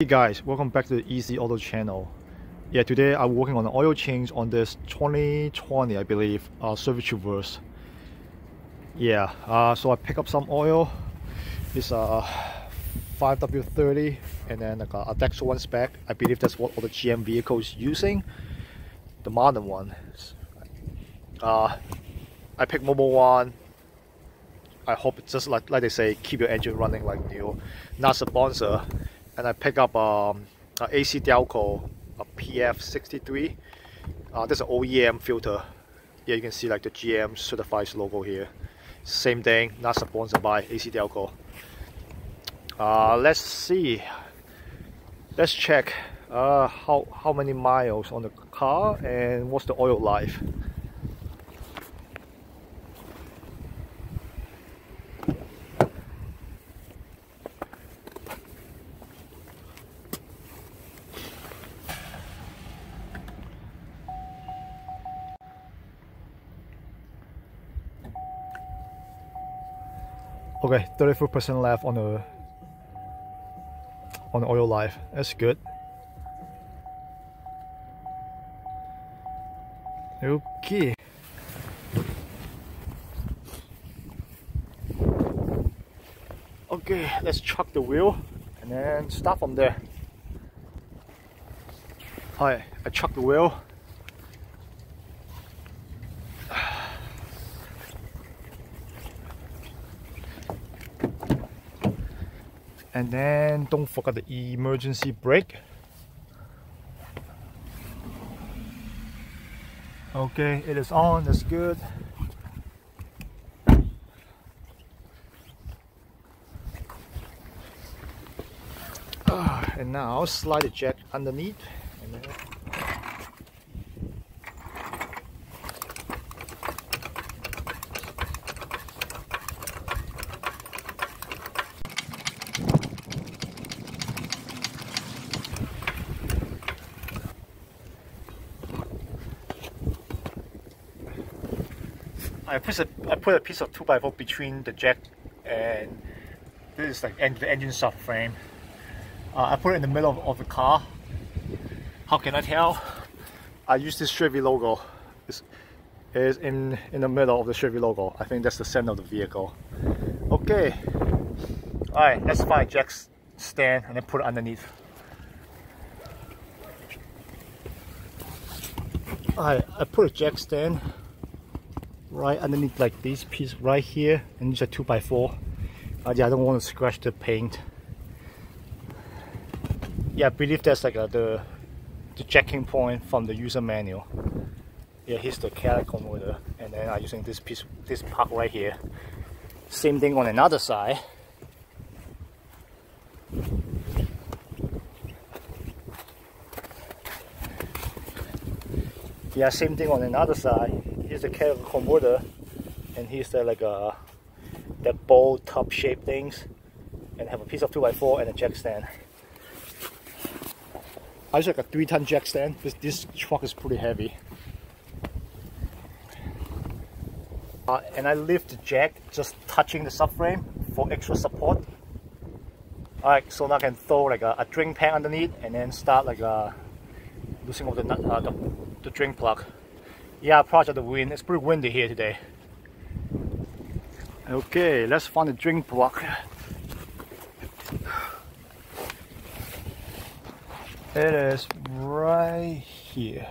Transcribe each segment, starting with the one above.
Hey guys, welcome back to the Easy Auto channel. Yeah, today I'm working on an oil change on this 2020, I believe, Chevy Traverse. Yeah, so I pick up some oil. It's a 5W30 and then like a Dex One spec. I believe that's what all the GM vehicles using, the modern one. I pick Mobil 1. I hope it's just like they say, keep your engine running like new. Not sponsor. And I pick up an AC Delco, a PF63. That's an OEM filter. Yeah, you can see like the GM certifies logo here. Same thing, not sponsored by AC Delco. Let's see. Let's check how many miles on the car and what's the oil life. Okay, 34% left on the oil life. That's good. Okay. Okay, let's chuck the wheel and then start from there. Alright, I chuck the wheel. And then don't forget the emergency brake. Okay, it is on, that's good. And now slide the jack underneath. And then I put a piece of 2x4 between the jack and this is like the engine subframe. I put it in the middle of the car. How can I tell? I use this Chevy logo. It's in the middle of the Chevy logo. I think that's the center of the vehicle. Okay. Alright, let's find a jack stand and then put it underneath. Alright, I put a jack stand right underneath like this piece right here, and these are 2x4. Yeah, I don't want to scratch the paint. Yeah, I believe that's like the jacking point from the user manual. Yeah, here's the catalytic converter, and then I'm using this piece, this part right here. Same thing on another side. Yeah, same thing on another side. Here's the catalytic converter, and here's the like that bowl top shape things, and have a piece of 2x4 and a jack stand. I use like a 3-ton jack stand because this truck is pretty heavy. And I leave the jack just touching the subframe for extra support. Alright, so now I can throw like a drink pan underneath and then start like losing all the drink plug. Yeah, project the wind. It's pretty windy here today. Okay, let's find the drink block. It is right here.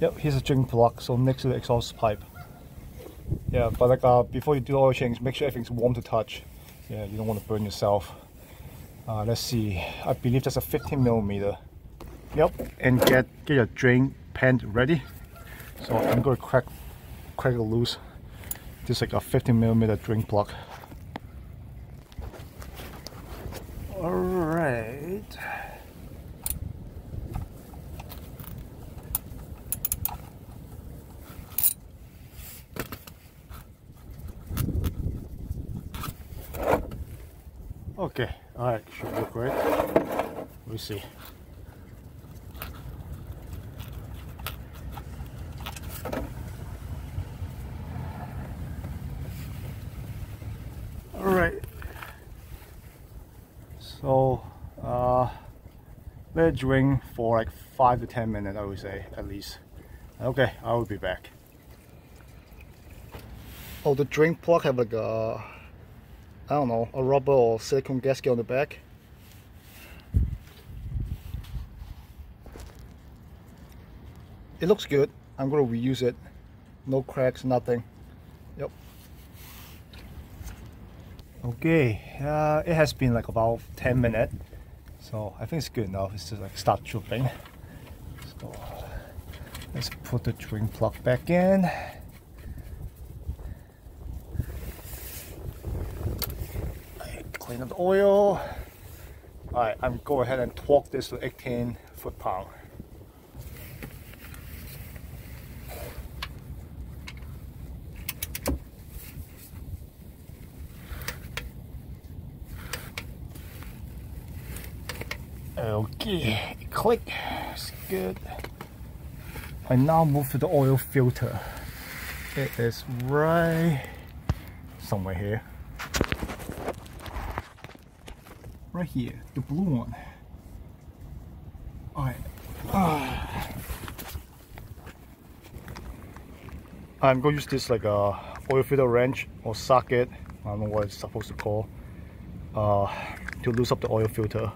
Yep, here's a drink block. So next to the exhaust pipe. Yeah, but like before you do oil change, make sure everything's warm to touch. Yeah, you don't want to burn yourself. Let's see. I believe that's a 15mm. Yep, and get your drain pan ready. So I'm going to crack it loose. Just like a 15mm drain plug. Alright. Okay, alright, should look right. We'll see. So let it drink for like 5 to 10 minutes, I would say, at least. Okay, I will be back. Oh, the drain plug have like a, I don't know, a rubber or silicone gasket on the back. It looks good. I'm gonna reuse it. No cracks, nothing. Yep. Okay, it has been like about 10 minutes, so I think it's good enough. It's just like start dripping. So let's put the drain plug back in. Clean up the oil. Alright, I'm go ahead and torque this to 18 foot-pound. Okay, click, it's good. I now move to the oil filter. It is right somewhere here. Right here, the blue one. Alright. I'm gonna use this like a oil filter wrench or socket, I don't know what it's supposed to call, to loose up the oil filter.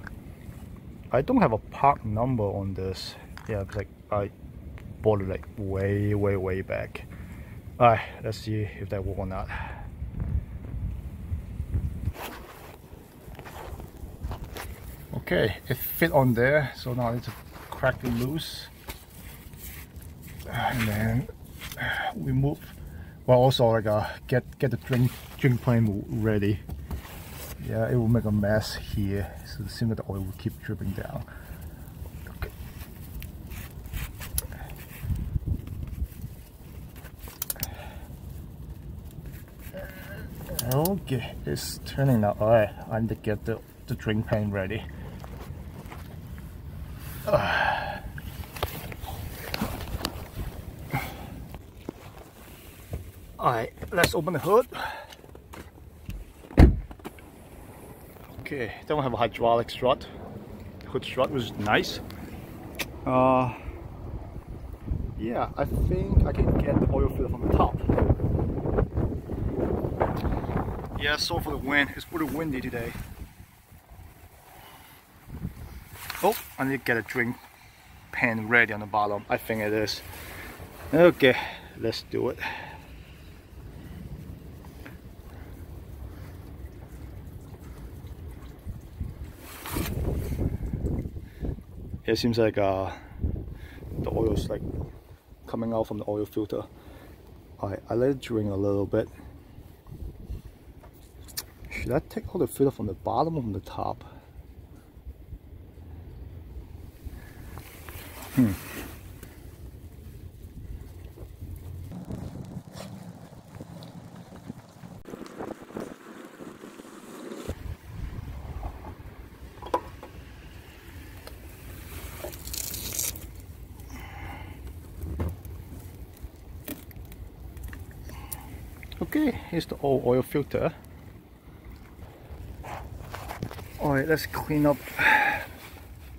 I don't have a part number on this. Yeah, because like I bought it like way back. Alright, let's see if that works or not. Okay, it fit on there, so now I need to crack it loose. And then we move. Well, also like get the drink plane ready. Yeah, it will make a mess here, so it seems that the oil will keep dripping down. Okay. Okay, it's turning now. Alright, I need to get the drink pan ready. Alright, let's open the hood. Okay, don't have a hydraulic strut, hood strut, which is nice. Yeah, I think I can get the oil filter from the top. Yeah, so for the wind, it's pretty windy today. Oh, I need to get a drink pan ready on the bottom, I think it is. Okay, let's do it. It seems like the oil's like coming out from the oil filter. Alright, I let it drink a little bit. Should I take all the filter from the bottom or from the top? Okay, here's the old oil filter. Alright, let's clean up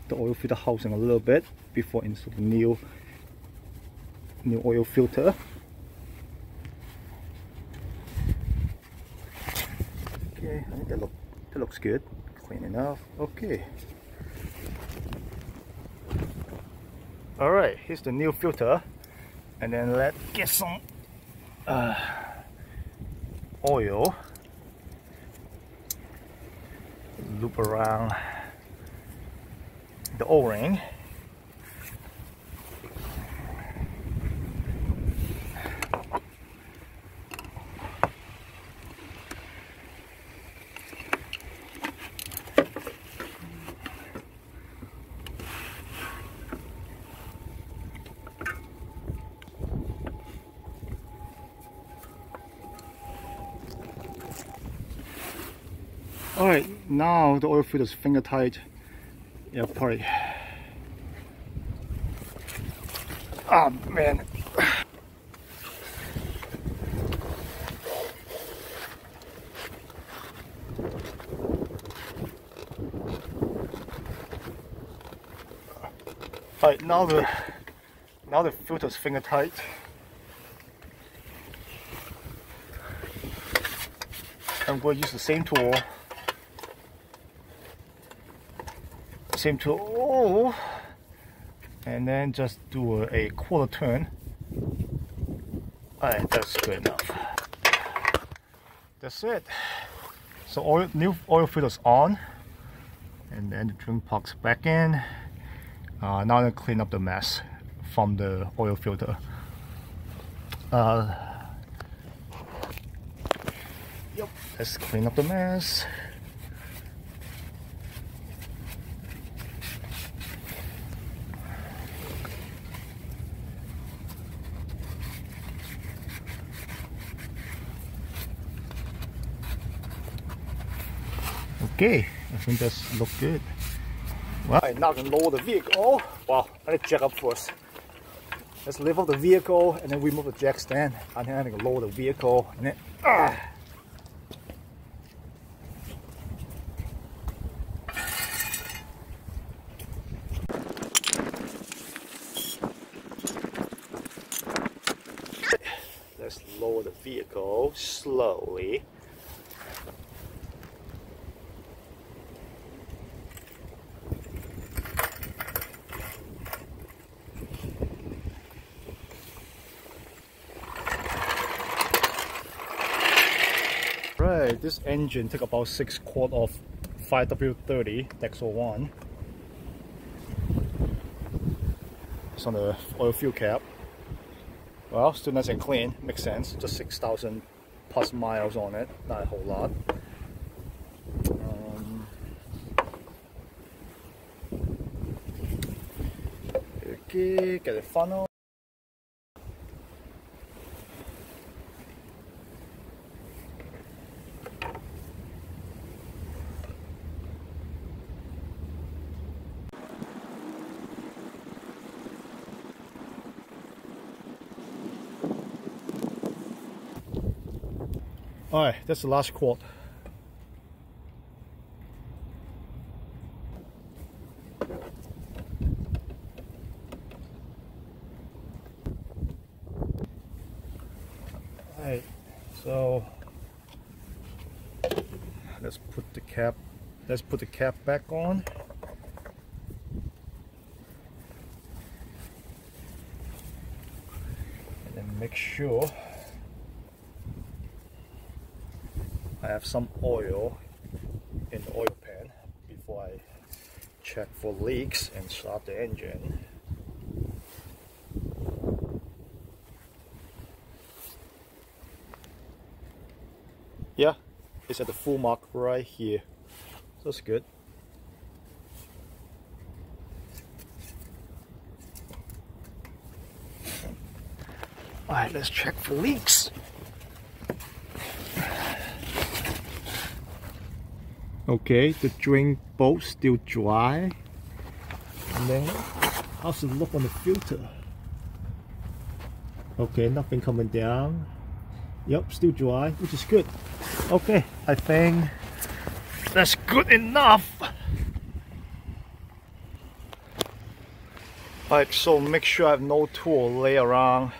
the oil filter housing a little bit before installing the new oil filter. Okay, I think that looks good, clean enough. Okay. Alright, here's the new filter, and then let's get some oil. Loop around the O-ring. Alright, now the oil filter is finger tight. Yeah, probably. Ah, man. tight. Now the filter's finger tight. I'm going to use the same tool. And then just do a quarter turn. Alright, that's good enough. That's it. So new oil filter's on, and then the drink pumps back in. Now I'm going to clean up the mess from the oil filter. Yep, let's clean up the mess. Okay, I think that's look good. Well, right, now I can lower the vehicle. Wow, I need to jack up first. Let's lift up the vehicle and then remove the jack stand. And then I can lower the vehicle and then. Let's lower the vehicle slowly. Right, this engine took about 6 quarts of 5W30 Dex One. It's on the oil fuel cap. Well, still nice and clean, makes sense. Just 6,000 plus miles on it, not a whole lot. Okay, get the funnel. Alright, that's the last quart. Alright, so let's put the cap back on. And then make sure I have some oil in the oil pan before I check for leaks and start the engine. Yeah, it's at the full mark right here. So that's good. Alright, let's check for leaks. Okay, the drain bolt still dry. And then, how's it look on the filter? Okay, nothing coming down. Yep, still dry, which is good. Okay, I think that's good enough. Alright, so make sure I have no tool lay around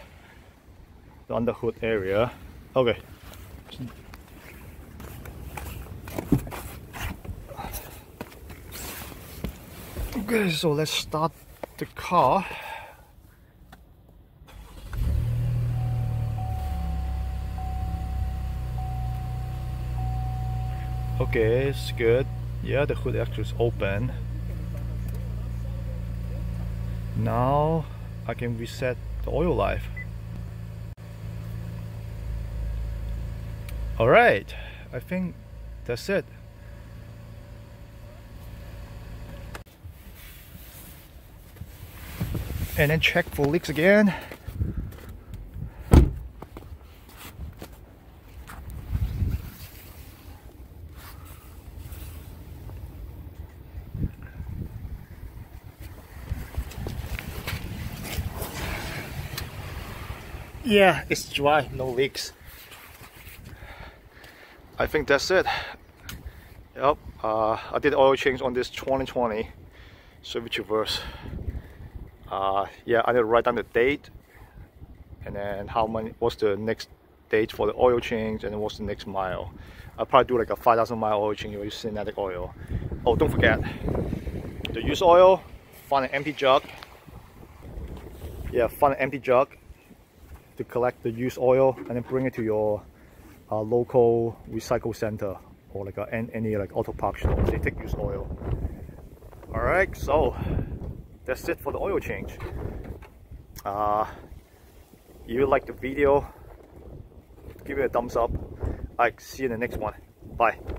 the underhood area. Okay. Okay, so let's start the car. Okay, it's good. Yeah, the hood actually is open. Now I can reset the oil life. Alright, I think that's it. And then check for leaks again. Yeah, it's dry, no leaks. I think that's it. Yep, I did oil change on this 2020 Chevy Traverse. Yeah, I need to write down the date, and then how many, what's the next date for the oil change, and then what's the next mile. I'll probably do like a 5,000 mile oil change with synthetic oil. Oh, don't forget to use oil. Find an empty jug. Yeah, find an empty jug to collect the used oil, and then bring it to your local recycle center, or like any like auto park store. They take used oil. All right, so that's it for the oil change. If you like the video, give it a thumbs up. I'll see you in the next one. Bye.